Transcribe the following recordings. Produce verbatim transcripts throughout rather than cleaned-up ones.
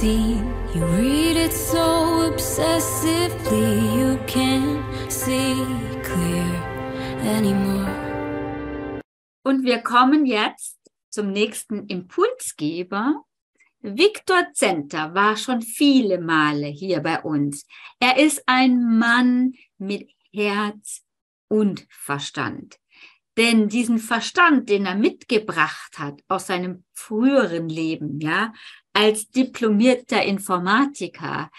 scene. You read it so obsessively, you can't see clear anymore. Und wir kommen jetzt zum nächsten Impulsgeber. Victor Czenter war schon viele Male hier bei uns. Er ist ein Mann mit Herz und Verstand. Denn diesen Verstand, den er mitgebracht hat aus seinem früheren Leben, ja, als diplomierter Informatiker,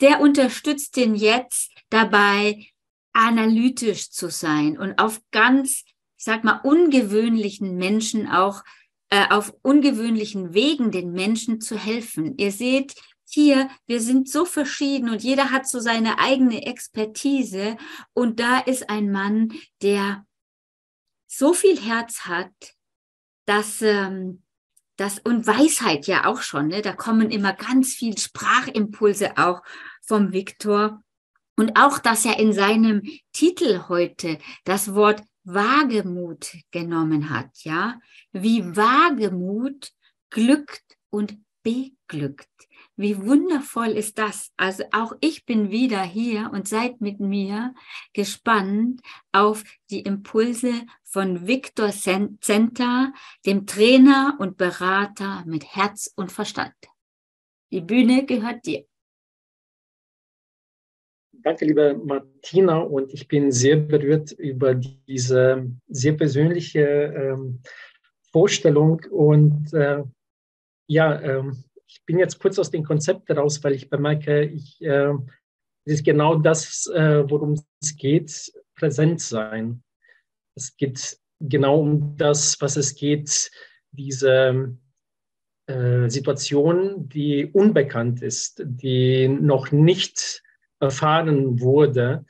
der unterstützt ihn jetzt dabei, analytisch zu sein und auf ganz, ich sag mal, ungewöhnlichen Menschen auch, äh, auf ungewöhnlichen Wegen den Menschen zu helfen. Ihr seht hier, wir sind so verschieden und jeder hat so seine eigene Expertise, und da ist ein Mann, der so viel Herz hat, dass ähm, das und Weisheit ja auch schon, ne? Da kommen immer ganz viel Sprachimpulse auch vom Victor, und auch, dass er in seinem Titel heute das Wort Wagemut genommen hat, ja, wie Wagemut glückt und beglückt. Wie wundervoll ist das? Also auch ich bin wieder hier, und seid mit mir gespannt auf die Impulse von Victor Czenter, dem Trainer und Berater mit Herz und Verstand. Die Bühne gehört dir. Danke, liebe Martina, und ich bin sehr berührt über diese sehr persönliche ähm, Vorstellung, und äh, ja, ähm, ich bin jetzt kurz aus dem Konzept raus, weil ich bemerke, ich, äh, das ist genau das, äh, worum es geht, präsent sein. Es geht genau um das, was es geht, diese äh, Situation, die unbekannt ist, die noch nicht erfahren wurde,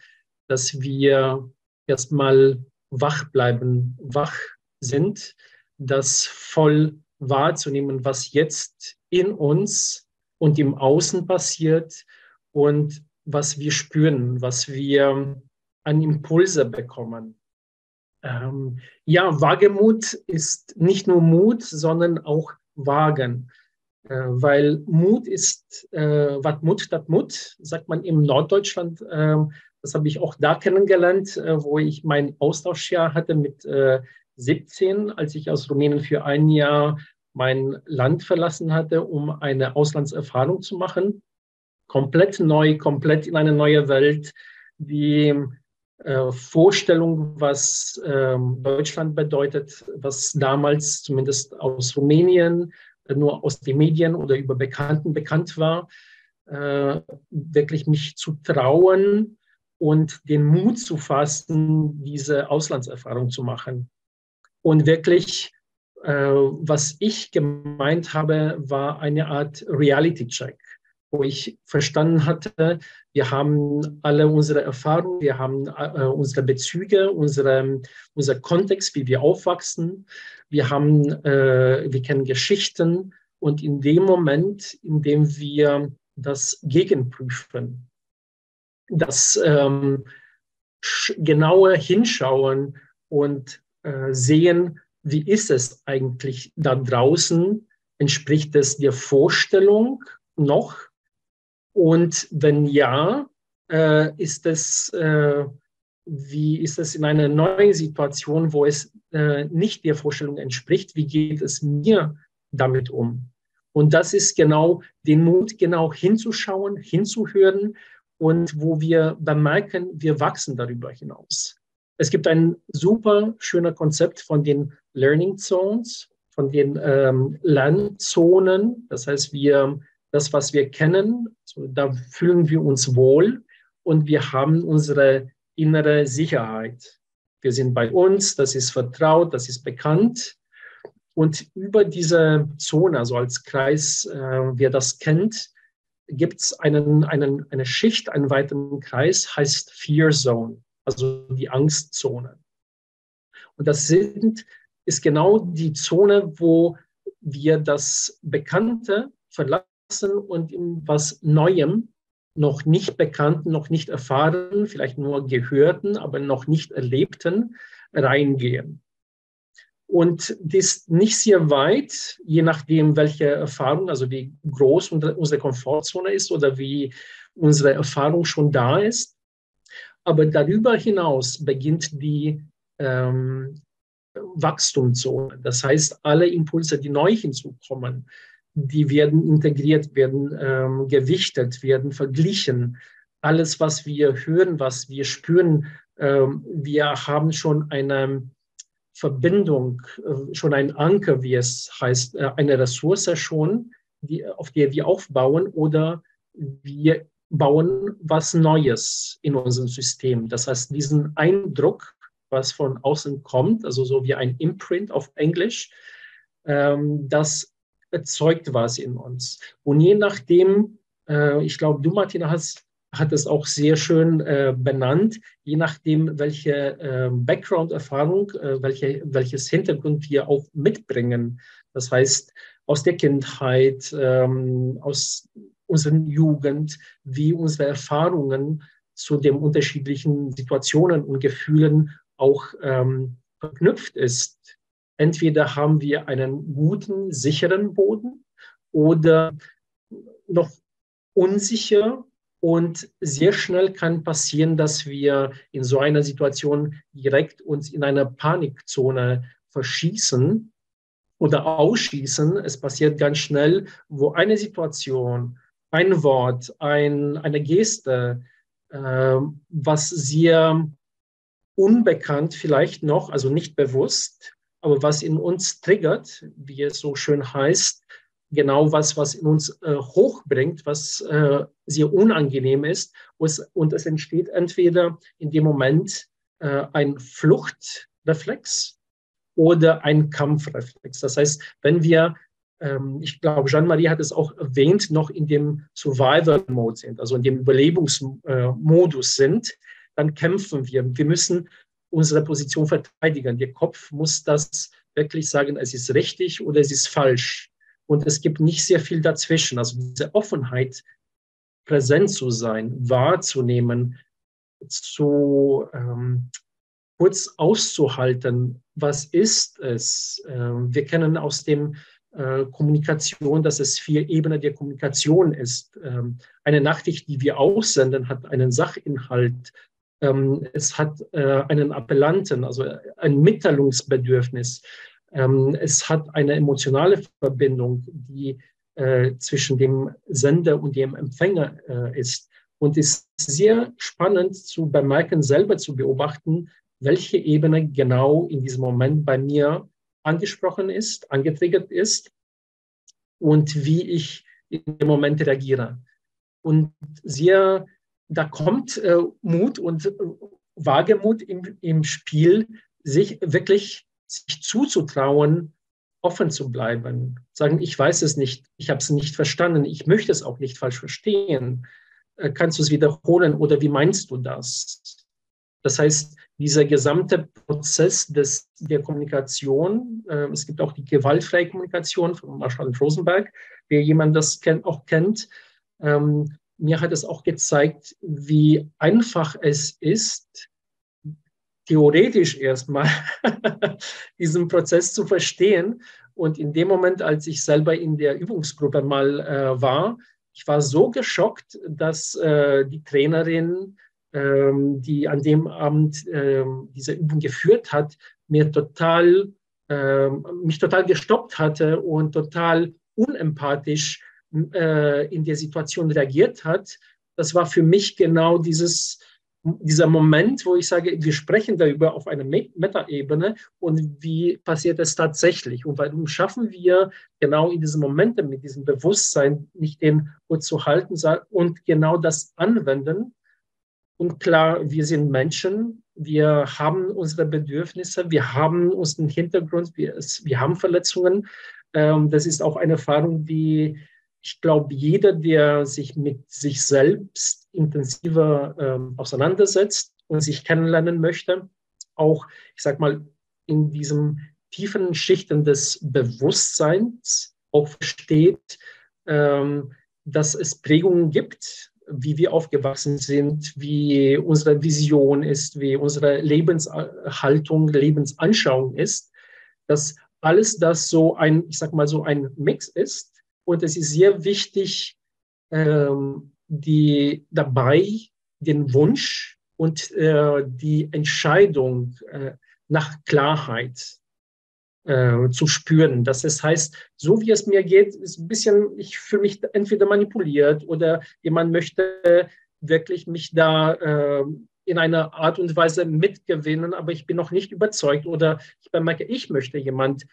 dass wir erstmal wach bleiben, wach sind, das voll wahrzunehmen, was jetzt in uns und im Außen passiert und was wir spüren, was wir an Impulse bekommen. Ähm, ja, Wagemut ist nicht nur Mut, sondern auch Wagen, äh, weil Mut ist, äh, wat Mut statt Mut, sagt man im Norddeutschland. Äh, das habe ich auch da kennengelernt, äh, wo ich mein Austauschjahr hatte mit äh, siebzehn, als ich aus Rumänien für ein Jahr mein Land verlassen hatte, um eine Auslandserfahrung zu machen. Komplett neu, komplett in eine neue Welt. Die äh, Vorstellung, was äh, Deutschland bedeutet, was damals zumindest aus Rumänien äh, nur aus den Medien oder über Bekannten bekannt war, äh, wirklich mich zu trauen und den Mut zu fassen, diese Auslandserfahrung zu machen. Und wirklich, äh, was ich gemeint habe, war eine Art Reality-Check, wo ich verstanden hatte, wir haben alle unsere Erfahrungen, wir haben äh, unsere Bezüge, unsere, unser Kontext, wie wir aufwachsen, wir haben, äh, wir kennen Geschichten, und in dem Moment, in dem wir das gegenprüfen, das ähm, genaue Hinschauen und sehen, wie ist es eigentlich da draußen, entspricht es der Vorstellung noch? Und wenn ja, äh, ist es, äh, wie ist es in einer neuen Situation, wo es äh, nicht der Vorstellung entspricht, wie geht es mir damit um? Und das ist genau den Mut, genau hinzuschauen, hinzuhören, und wo wir bemerken, wir wachsen darüber hinaus. Es gibt ein super schönes Konzept von den Learning Zones, von den ähm, Lernzonen. Das heißt, wir, das, was wir kennen, so, da fühlen wir uns wohl und wir haben unsere innere Sicherheit. Wir sind bei uns, das ist vertraut, das ist bekannt. Und über diese Zone, also als Kreis, äh, wer das kennt, gibt es einen, einen, eine Schicht, einen weiteren Kreis, heißt Fear Zone. Also die Angstzone. Und das sind, ist genau die Zone, wo wir das Bekannte verlassen und in was Neuem, noch nicht Bekannten, noch nicht Erfahrenen, vielleicht nur Gehörten, aber noch nicht Erlebten reingehen. Und das ist nicht sehr weit, je nachdem, welche Erfahrung, also wie groß unsere Komfortzone ist oder wie unsere Erfahrung schon da ist. Aber darüber hinaus beginnt die ähm, Wachstumszone. Das heißt, alle Impulse, die neu hinzukommen, die werden integriert, werden ähm, gewichtet, werden verglichen. Alles, was wir hören, was wir spüren, ähm, wir haben schon eine Verbindung, schon ein Anker, wie es heißt, eine Ressource schon, die, auf der wir aufbauen, oder wir bauen was Neues in unserem System. Das heißt, diesen Eindruck, was von außen kommt, also so wie ein Imprint auf Englisch, ähm, das erzeugt was in uns. Und je nachdem, äh, ich glaube, du, Martina, hast hat es auch sehr schön äh, benannt, je nachdem, welche äh, Background-Erfahrung, äh, welche, welches Hintergrund wir auch mitbringen. Das heißt, aus der Kindheit, ähm, aus unserer Jugend, wie unsere Erfahrungen zu den unterschiedlichen Situationen und Gefühlen auch ähm, verknüpft ist. Entweder haben wir einen guten, sicheren Boden oder noch unsicher. Und sehr schnell kann passieren, dass wir in so einer Situation direkt uns in einer Panikzone verschießen oder ausschießen. Es passiert ganz schnell, wo eine Situation, ein Wort, ein, eine Geste, äh, was sehr unbekannt vielleicht noch, also nicht bewusst, aber was in uns triggert, wie es so schön heißt, genau was, was in uns äh, hochbringt, was äh, sehr unangenehm ist. Und es entsteht entweder in dem Moment äh, ein Fluchtreflex oder ein Kampfreflex. Das heißt, wenn wir, ähm, ich glaube, Jean-Marie hat es auch erwähnt, noch in dem Survival-Mode sind, also in dem Überlebensmodus sind, dann kämpfen wir. Wir müssen unsere Position verteidigen. Der Kopf muss das wirklich sagen, es ist richtig oder es ist falsch. Und es gibt nicht sehr viel dazwischen. Also diese Offenheit, präsent zu sein, wahrzunehmen, zu ähm, kurz auszuhalten, was ist es? Ähm, wir kennen aus dem äh, Kommunikation, dass es vier Ebenen der Kommunikation ist. Ähm, eine Nachricht, die wir aussenden, hat einen Sachinhalt. Ähm, es hat äh, einen Appellanten, also ein Mitteilungsbedürfnis. Es hat eine emotionale Verbindung, die äh, zwischen dem Sender und dem Empfänger äh, ist. Und es ist sehr spannend zu bemerken, selber zu beobachten, welche Ebene genau in diesem Moment bei mir angesprochen ist, angetriggert ist und wie ich im Moment reagiere. Und sehr, da kommt äh, Mut und äh, Wagemut im, im Spiel, sich wirklich sich zuzutrauen, offen zu bleiben, sagen, ich weiß es nicht, ich habe es nicht verstanden, ich möchte es auch nicht falsch verstehen. Äh, kannst du es wiederholen oder wie meinst du das? Das heißt, dieser gesamte Prozess des, der Kommunikation, äh, es gibt auch die gewaltfreie Kommunikation von Marshall Rosenberg, wer jemand das kennt, auch kennt, ähm, mir hat es auch gezeigt, wie einfach es ist, theoretisch erstmal diesen Prozess zu verstehen. Und in dem Moment, als ich selber in der Übungsgruppe mal äh, war, ich war so geschockt, dass äh, die Trainerin, ähm, die an dem Abend äh, diese Übung geführt hat, mir total, äh, mich total gestoppt hatte und total unempathisch äh, in der Situation reagiert hat. Das war für mich genau dieses dieser Moment, wo ich sage, wir sprechen darüber auf einer Metaebene und wie passiert es tatsächlich? Und warum schaffen wir genau in diesen Momenten mit diesem Bewusstsein nicht den kurz zu halten und genau das anwenden? Und klar, wir sind Menschen, wir haben unsere Bedürfnisse, wir haben unseren Hintergrund, wir, wir haben Verletzungen. Das ist auch eine Erfahrung, die ich glaube, jeder, der sich mit sich selbst intensiver ähm, auseinandersetzt und sich kennenlernen möchte, auch, ich sag mal, in diesen tiefen Schichten des Bewusstseins auch versteht, ähm, dass es Prägungen gibt, wie wir aufgewachsen sind, wie unsere Vision ist, wie unsere Lebenshaltung, Lebensanschauung ist, dass alles das so ein, ich sag mal so ein Mix ist. Und es ist sehr wichtig, ähm, die dabei den Wunsch und äh, die Entscheidung äh, nach Klarheit äh, zu spüren. Das heißt, so wie es mir geht, ist ein bisschen, ich fühle mich entweder manipuliert oder jemand möchte wirklich mich da äh, in einer Art und Weise mitgewinnen, aber ich bin noch nicht überzeugt oder ich bemerke, ich möchte jemand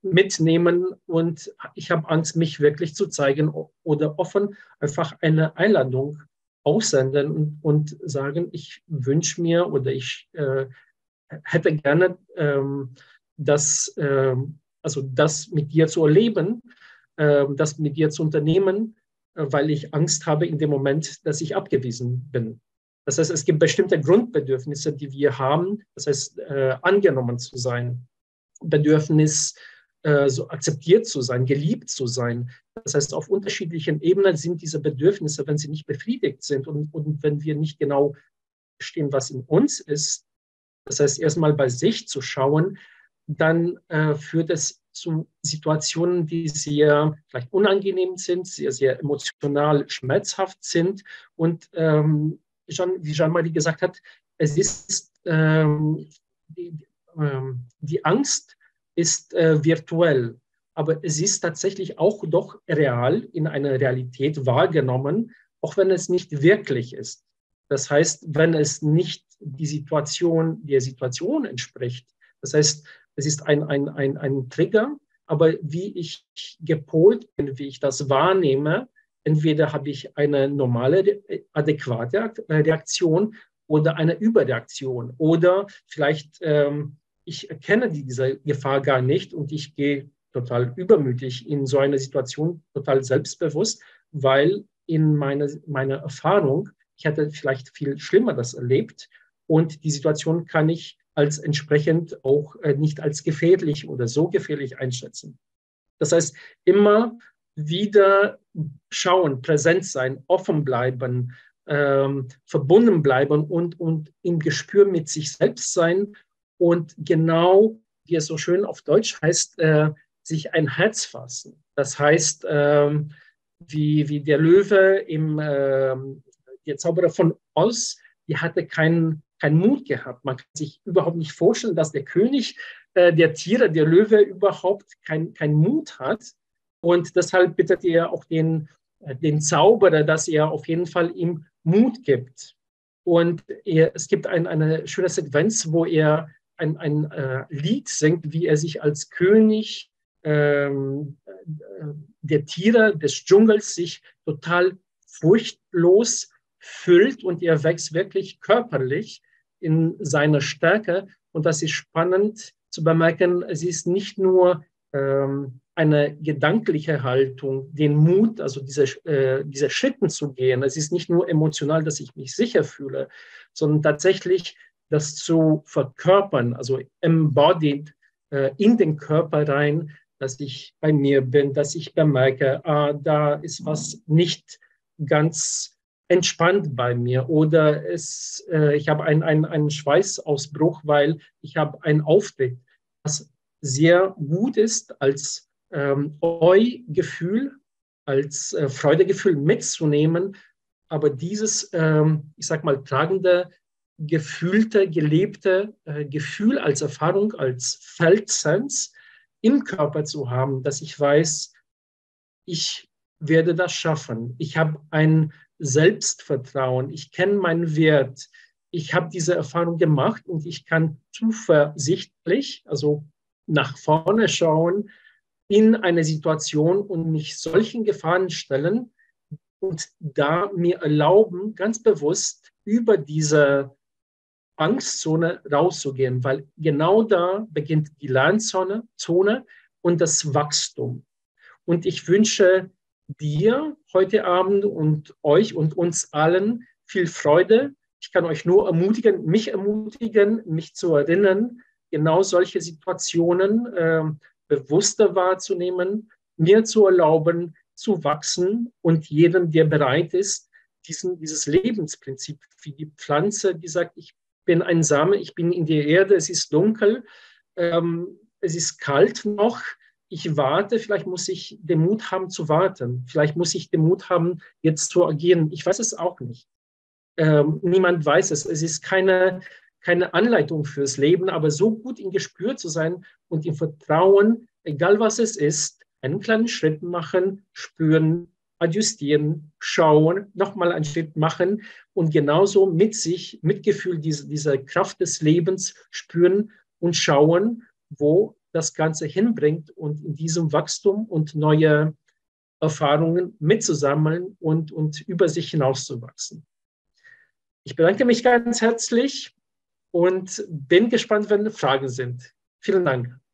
mitnehmen und ich habe Angst, mich wirklich zu zeigen oder offen einfach eine Einladung aussenden und, und sagen, ich wünsche mir oder ich äh, hätte gerne ähm, das, ähm, also das mit dir zu erleben, äh, das mit dir zu unternehmen, äh, weil ich Angst habe in dem Moment, dass ich abgewiesen bin. Das heißt, es gibt bestimmte Grundbedürfnisse, die wir haben, das heißt, äh, angenommen zu sein, Bedürfnis, äh, so akzeptiert zu sein, geliebt zu sein. Das heißt, auf unterschiedlichen Ebenen sind diese Bedürfnisse, wenn sie nicht befriedigt sind und, und wenn wir nicht genau verstehen, was in uns ist, das heißt, erstmal bei sich zu schauen, dann äh, führt es zu Situationen, die sehr vielleicht unangenehm sind, sehr, sehr emotional schmerzhaft sind. Und ähm, Jean, wie Jean-Marie gesagt hat, es ist ähm, die, ähm, die Angst ist äh, virtuell, aber es ist tatsächlich auch doch real in einer Realität wahrgenommen, auch wenn es nicht wirklich ist. Das heißt, wenn es nicht die Situation, der Situation entspricht. Das heißt, es ist ein, ein, ein, ein Trigger, aber wie ich gepolt bin, wie ich das wahrnehme, entweder habe ich eine normale, adäquate Reaktion oder eine Überreaktion. Oder vielleicht, ähm, ich erkenne diese Gefahr gar nicht und ich gehe total übermütig in so eine Situation, total selbstbewusst, weil in meiner, meiner Erfahrung, ich hätte vielleicht viel Schlimmeres erlebt und die Situation kann ich als entsprechend auch äh, nicht als gefährlich oder so gefährlich einschätzen. Das heißt, immer wieder schauen, präsent sein, offen bleiben, ähm, verbunden bleiben und, und im Gespür mit sich selbst sein und genau, wie es so schön auf Deutsch heißt, äh, sich ein Herz fassen. Das heißt, ähm, wie, wie der Löwe, im, äh, der Zauberer von Oz, die hatte keinen, keinen Mut gehabt. Man kann sich überhaupt nicht vorstellen, dass der König äh, der Tiere, der Löwe, überhaupt keinen kein Mut hat. Und deshalb bittet er auch den, den Zauberer, dass er auf jeden Fall ihm Mut gibt. Und er, es gibt ein, eine schöne Sequenz, wo er ein, ein äh, Lied singt, wie er sich als König ähm, der Tiere, des Dschungels, sich total furchtlos füllt. Und er wächst wirklich körperlich in seiner Stärke. Und das ist spannend zu bemerken, es ist nicht nur ähm, eine gedankliche Haltung, den Mut, also diese, äh, diese Schritten zu gehen. Es ist nicht nur emotional, dass ich mich sicher fühle, sondern tatsächlich das zu verkörpern, also embodied äh, in den Körper rein, dass ich bei mir bin, dass ich bemerke, ah, da ist was nicht ganz entspannt bei mir oder es, äh, ich habe ein, ein, einen Schweißausbruch, weil ich habe einen Auftritt, was sehr gut ist als Ähm, Eu-Gefühl als äh, Freudegefühl mitzunehmen, aber dieses, ähm, ich sag mal, tragende, gefühlte, gelebte äh, Gefühl als Erfahrung, als Feldsens im Körper zu haben, dass ich weiß, ich werde das schaffen, ich habe ein Selbstvertrauen, ich kenne meinen Wert, ich habe diese Erfahrung gemacht und ich kann zuversichtlich, also nach vorne schauen, in eine Situation und mich solchen Gefahren stellen und da mir erlauben, ganz bewusst über diese Angstzone rauszugehen, weil genau da beginnt die Lernzone Zone und das Wachstum. Und ich wünsche dir heute Abend und euch und uns allen viel Freude. Ich kann euch nur ermutigen, mich ermutigen, mich zu erinnern, genau solche Situationen äh, bewusster wahrzunehmen, mir zu erlauben, zu wachsen und jedem, der bereit ist, diesen, dieses Lebensprinzip wie die Pflanze, die sagt, ich bin ein Same, ich bin in der Erde, es ist dunkel, ähm, es ist kalt noch, ich warte, vielleicht muss ich den Mut haben zu warten, vielleicht muss ich den Mut haben, jetzt zu agieren. Ich weiß es auch nicht. Ähm, niemand weiß es. Es ist keine, keine Anleitung fürs Leben, aber so gut im Gespür zu sein und im Vertrauen, egal was es ist, einen kleinen Schritt machen, spüren, adjustieren, schauen, nochmal einen Schritt machen und genauso mit sich, Mitgefühl, diese, diese Kraft des Lebens spüren und schauen, wo das Ganze hinbringt und in diesem Wachstum und neue Erfahrungen mitzusammeln und, und über sich hinauszuwachsen. Ich bedanke mich ganz herzlich und bin gespannt, wenn Fragen sind. Vielen Dank.